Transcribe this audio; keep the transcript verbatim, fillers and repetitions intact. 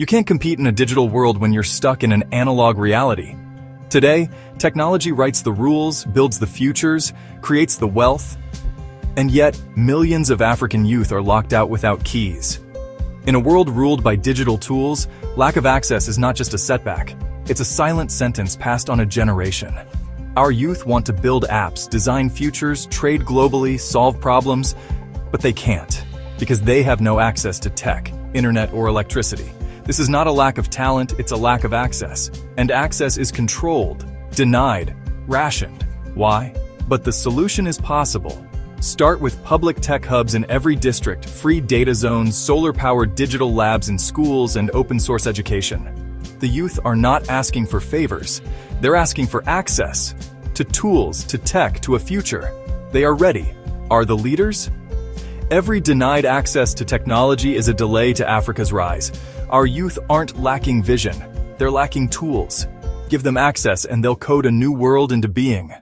You can't compete in a digital world when you're stuck in an analog reality. Today, technology writes the rules, builds the futures, creates the wealth, and yet millions of African youth are locked out without keys. In a world ruled by digital tools, lack of access is not just a setback, it's a silent sentence passed on a generation. Our youth want to build apps, design futures, trade globally, solve problems, but they can't, because they have no access to tech, internet, or electricity. This is not a lack of talent, it's a lack of access. And access is controlled, denied, rationed. Why? But the solution is possible. Start with public tech hubs in every district, free data zones, solar-powered digital labs in schools, and open-source education. The youth are not asking for favors. They're asking for access to tools, to tech, to a future. They are ready. Are the leaders? Every denied access to technology is a delay to Africa's rise. Our youth aren't lacking vision, they're lacking tools. Give them access and they'll code a new world into being.